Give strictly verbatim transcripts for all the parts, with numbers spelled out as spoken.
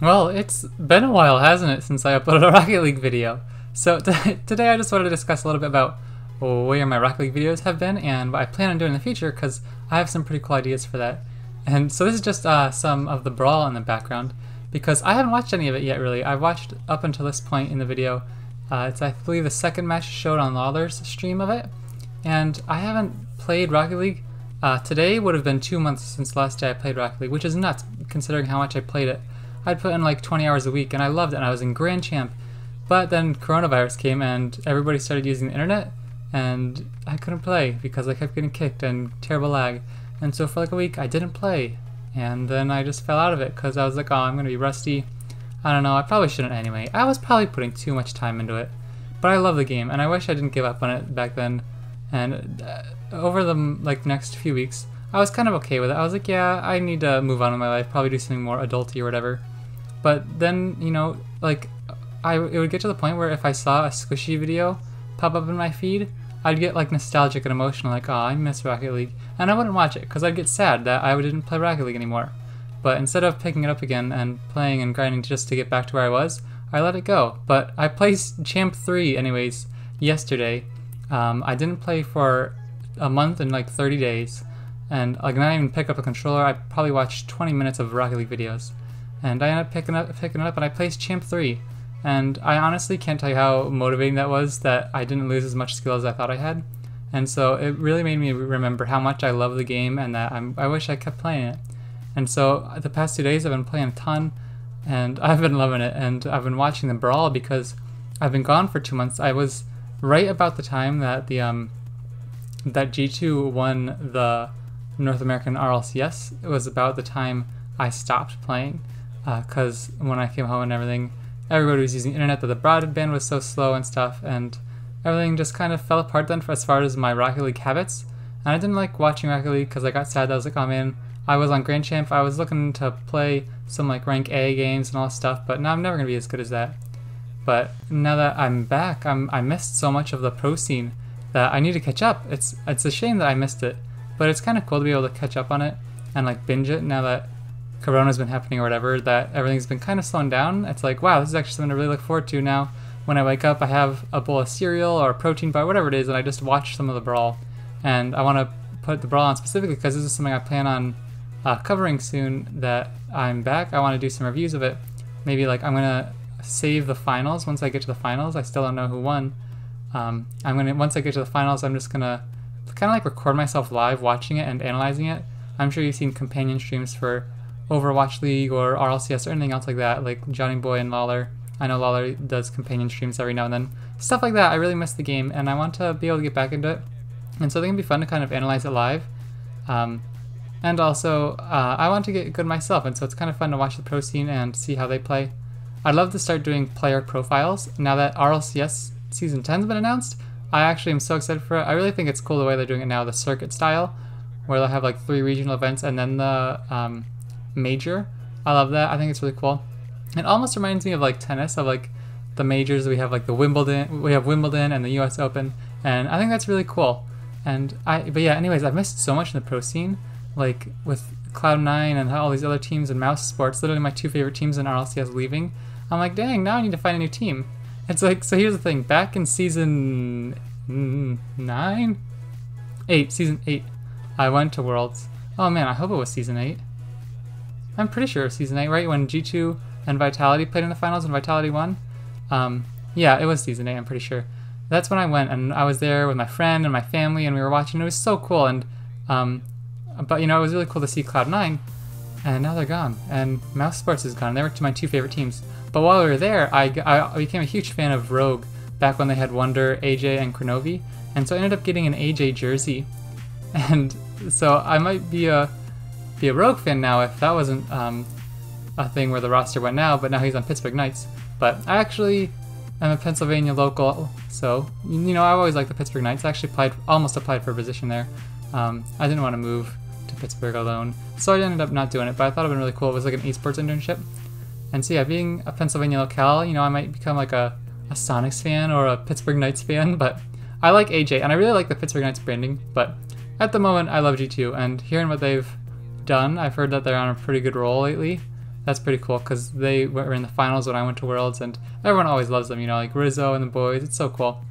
Well, it's been a while, hasn't it, since I uploaded a Rocket League video. So today I just wanted to discuss a little bit about where my Rocket League videos have been and what I plan on doing in the future, because I have some pretty cool ideas for that. And so this is just uh, some of the brawl in the background, because I haven't watched any of it yet, really. I've watched up until this point in the video. Uh, it's, I believe, the second match showed on Lawler's stream of it. And I haven't played Rocket League. Uh, today would have been two months since the last day I played Rocket League, which is nuts, considering how much I played it. I'd put in like twenty hours a week, and I loved it, and I was in Grand Champ. But then coronavirus came, and everybody started using the internet, and I couldn't play because I kept getting kicked and terrible lag. And so for like a week, I didn't play. And then I just fell out of it because I was like, oh, I'm going to be rusty. I don't know, I probably shouldn't anyway. I was probably putting too much time into it. But I love the game, and I wish I didn't give up on it back then. And uh, over the like next few weeks, I was kind of okay with it. I was like, yeah, I need to move on in my life, probably do something more adulty or whatever. But then, you know, like, I it would get to the point where if I saw a Squishy video pop up in my feed, I'd get like nostalgic and emotional, like, oh, I miss Rocket League. And I wouldn't watch it, because I'd get sad that I didn't play Rocket League anymore. But instead of picking it up again and playing and grinding just to get back to where I was, I let it go. But I placed Champ three anyways yesterday. Um, I didn't play for a month and like thirty days, and like not even pick up a controller. I probably watched twenty minutes of Rocket League videos, and I ended up picking up, picking it up, and I placed Champ three. And I honestly can't tell you how motivating that was, that I didn't lose as much skill as I thought I had. And so it really made me remember how much I love the game and that I'm, I wish I kept playing it. And so the past two days I've been playing a ton, and I've been loving it, and I've been watching the brawl because I've been gone for two months. I was right about the time that the um that G two won the North American R L C S. It was about the time I stopped playing, because uh, when I came home and everything, everybody was using the internet, that the broadband was so slow and stuff, and everything just kind of fell apart then for as far as my Rocket League habits. And I didn't like watching Rocket League because I got sad. I was like, oh man, I was on Grand Champ, I was looking to play some like rank A games and all that stuff, but now I'm never going to be as good as that. But now that I'm back, I'm, I missed so much of the pro scene that I need to catch up. It's it's a shame that I missed it, but it's kind of cool to be able to catch up on it and like binge it now that Corona's been happening or whatever, that everything's been kind of slowing down. It's like, wow, this is actually something to really look forward to now. When I wake up, I have a bowl of cereal or a protein bar, whatever it is, and I just watch some of the brawl. And I want to put the brawl on specifically because this is something I plan on uh, covering soon that I'm back. I want to do some reviews of it. Maybe like I'm going to save the finals. Once I get to the finals, I still don't know who won. Um, I'm gonna once I get to the finals, I'm just gonna kind of like record myself live watching it and analyzing it. I'm sure you've seen companion streams for Overwatch League or R L C S or anything else like that, like Johnny Boy and Lawler. I know Lawler does companion streams every now and then. Stuff like that. I really miss the game, and I want to be able to get back into it. And so I think it'd be fun to kind of analyze it live. Um, and also, uh, I want to get good myself, and so it's kind of fun to watch the pro scene and see how they play. I'd love to start doing player profiles now that R L C S Season ten's been announced. I actually am so excited for it. I really think it's cool the way they're doing it now, the circuit style, where they'll have like three regional events and then the um, major. I love that. I think it's really cool. It almost reminds me of like tennis, of like the majors. We have like the Wimbledon, we have Wimbledon and the U S Open, and I think that's really cool. And I, but yeah, anyways, I've missed so much in the pro scene, like with Cloud nine and all these other teams and Mouse Sports, literally my two favorite teams in R L C S leaving. I'm like, dang, now I need to find a new team. It's like, so here's the thing, back in season nine? Eight, season eight, I went to Worlds. Oh man, I hope it was season eight. I'm pretty sure it was season eight, right? When G two and Vitality played in the finals and Vitality won? Um, yeah, it was season eight, I'm pretty sure. That's when I went, and I was there with my friend and my family, and we were watching, it was so cool, and, um, but you know, it was really cool to see Cloud nine, and now they're gone, and Mouse Sports is gone. They were my two favorite teams. But while we were there, I, I became a huge fan of Rogue back when they had Wonder, A J, and Kronovi, and so I ended up getting an A J jersey, and so I might be a be a Rogue fan now if that wasn't um, a thing where the roster went now. But now he's on Pittsburgh Knights. But I actually am a Pennsylvania local, so you know I always liked the Pittsburgh Knights. I actually applied, almost applied for a position there. Um, I didn't want to move to Pittsburgh alone, so I ended up not doing it. But I thought it'd been really cool. It was like an esports internship. And so yeah, being a Pennsylvania locale, you know, I might become like a, a Sonics fan or a Pittsburgh Knights fan, but I like A J, and I really like the Pittsburgh Knights branding, but at the moment I love G two, and hearing what they've done, I've heard that they're on a pretty good roll lately, that's pretty cool because they were in the finals when I went to Worlds, and everyone always loves them, you know, like Rizzo and the boys. It's so cool.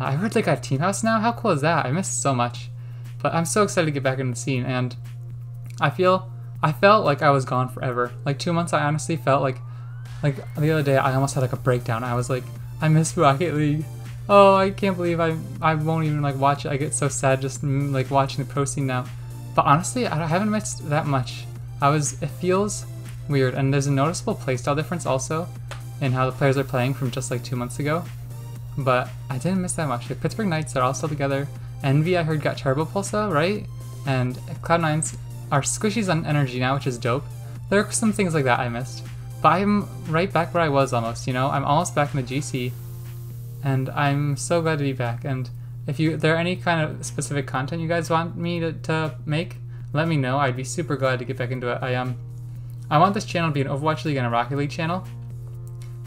Uh, I heard they got Team House now. How cool is that? I missed so much. But I'm so excited to get back into the scene, and I feel, I felt like I was gone forever. Like two months, I honestly felt like, like the other day, I almost had like a breakdown. I was like, I miss Rocket League. Oh, I can't believe I, I won't even like watch it. I get so sad just like watching the pro scene now. But honestly, I haven't missed that much. I was, it feels weird, and there's a noticeable playstyle difference also in how the players are playing from just like two months ago. But I didn't miss that much. Like Pittsburgh Knights are all still together. Envy, I heard, got Charbo Pulsa, right? And Cloud nine's are squishies on energy now, which is dope. There are some things like that I missed. But I'm right back where I was almost, you know? I'm almost back in the G C, and I'm so glad to be back. And if you, there are any kind of specific content you guys want me to, to make, let me know. I'd be super glad to get back into it. I um, I want this channel to be an Overwatch League and a Rocket League channel.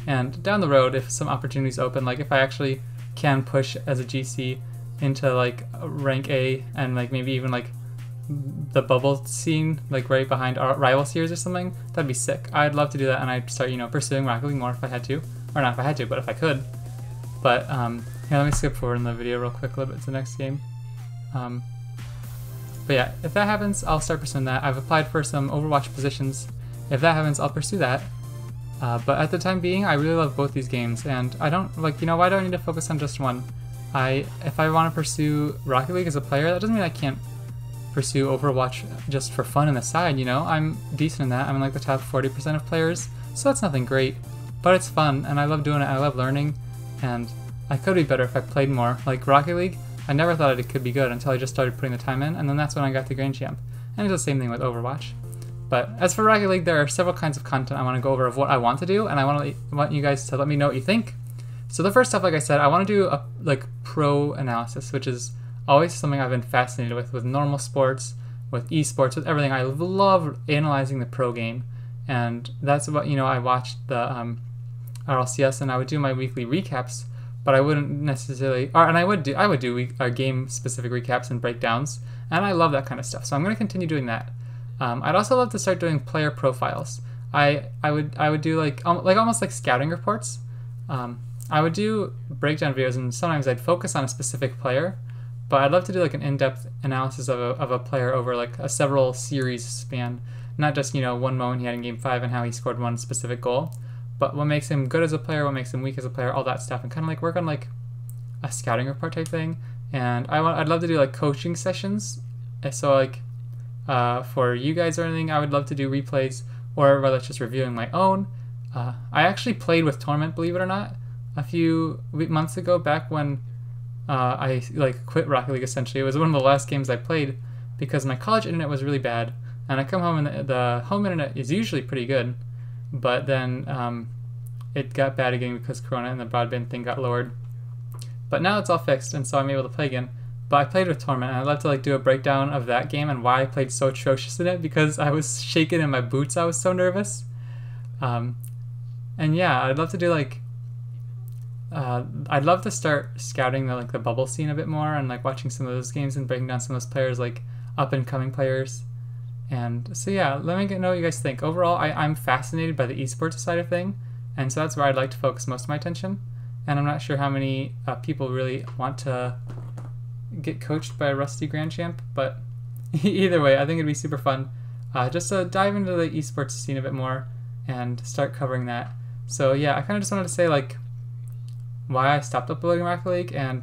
And down the road, if some opportunities open, like if I actually can push as a G C into like rank A and like maybe even like the bubble scene, like right behind our rival series or something, that'd be sick. I'd love to do that, and I'd start, you know, pursuing Rocket League more if I had to, or not if I had to, but if I could. But um, yeah, let me skip forward in the video real quick a little bit to the next game. Um, but yeah, if that happens, I'll start pursuing that. I've applied for some Overwatch positions. If that happens, I'll pursue that. Uh, but at the time being, I really love both these games, and I don't like, you know, why do I need to focus on just one? I, if I want to pursue Rocket League as a player, that doesn't mean I can't pursue Overwatch just for fun on the side, you know? I'm decent in that. I'm in like the top forty percent of players, so that's nothing great, but it's fun, and I love doing it, I love learning, and I could be better if I played more. Like Rocket League, I never thought it could be good until I just started putting the time in, and then that's when I got the Grand Champ. And it's the same thing with Overwatch. But as for Rocket League, there are several kinds of content I want to go over of what I want to do, and I want to want you guys to let me know what you think. So the first stuff, like I said, I want to do a like pro analysis, which is always something I've been fascinated with, with normal sports, with esports, with everything. I love analyzing the pro game, and that's what, you know, I watched the um, R L C S, and I would do my weekly recaps, but I wouldn't necessarily, or, and I would do, I would do week, uh, game-specific recaps and breakdowns, and I love that kind of stuff, so I'm going to continue doing that. Um, I'd also love to start doing player profiles. I I would I would do like um, like almost like scouting reports. Um, I would do breakdown videos, and sometimes I'd focus on a specific player. But I'd love to do like an in-depth analysis of a, of a player over like a several series span, not just, you know, one moment he had in game five and how he scored one specific goal, but what makes him good as a player, what makes him weak as a player, all that stuff, and kind of like work on like a scouting report type thing. And I want, I'd love to do like coaching sessions, so like uh, for you guys or anything, I would love to do replays, or whether it's just reviewing my own. Uh, I actually played with Torment, believe it or not, a few months ago back when Uh, I like quit Rocket League essentially. It was one of the last games I played because my college internet was really bad, and I come home and the, the home internet is usually pretty good, but then um, it got bad again because Corona and the broadband thing got lowered. But now it's all fixed, and so I'm able to play again. But I played with Torment, and I'd love to like do a breakdown of that game and why I played so atrocious in it, because I was shaking in my boots. I was so nervous. Um, and yeah, I'd love to do like. Uh, I'd love to start scouting the like the bubble scene a bit more, and like watching some of those games and breaking down some of those players, like up and coming players. And so yeah, let me get, know what you guys think. Overall, I, I'm fascinated by the esports side of thing, and so that's where I'd like to focus most of my attention. And I'm not sure how many uh, people really want to get coached by a rusty Grand Champ, but either way, I think it'd be super fun uh, just to dive into the esports scene a bit more and start covering that. So yeah, I kind of just wanted to say like why I stopped uploading Rocket League, and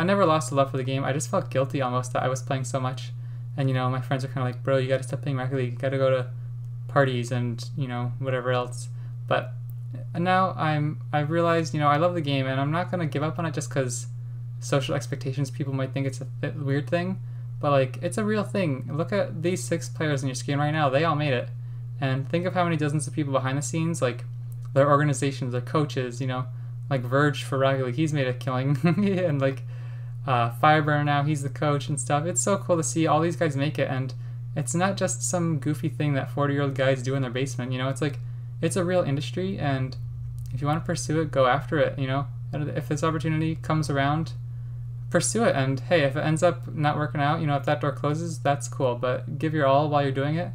I never lost the love for the game. I just felt guilty almost that I was playing so much, and you know, my friends are kind of like, bro, you gotta stop playing Rocket League, you gotta go to parties and, you know, whatever else. But now I'm, I've realized, you know, I love the game, and I'm not gonna give up on it just because social expectations, people might think it's a th weird thing, but like, it's a real thing. Look at these six players in your screen right now, they all made it. And think of how many dozens of people behind the scenes, like their organizations, their coaches, you know, like Verge for Rocket League, he's made a killing, and like uh, Fireburner now, he's the coach and stuff. It's so cool to see all these guys make it, and it's not just some goofy thing that forty-year-old guys do in their basement, you know? It's like, it's a real industry, and if you want to pursue it, go after it, you know? If this opportunity comes around, pursue it, and hey, if it ends up not working out, you know, if that door closes, that's cool, but give your all while you're doing it,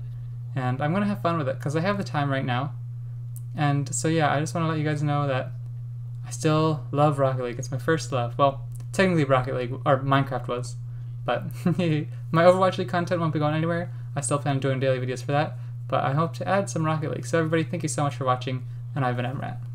and I'm gonna have fun with it because I have the time right now. And so yeah, I just want to let you guys know that I still love Rocket League. It's my first love. Well, technically Rocket League, or Minecraft was, but my Overwatch League content won't be going anywhere. I still plan on doing daily videos for that, but I hope to add some Rocket League. So everybody, thank you so much for watching, and I've been mrat.